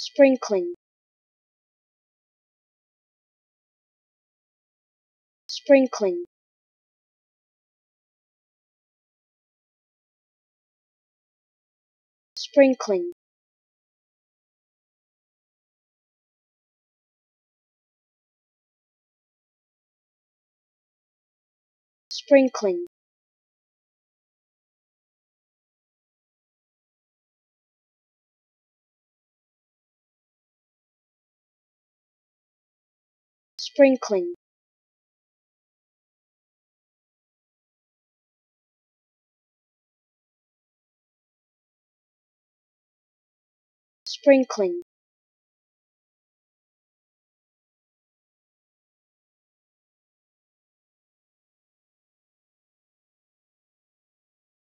sprinkling, sprinkling, sprinkling, sprinkling, sprinkling, sprinkling,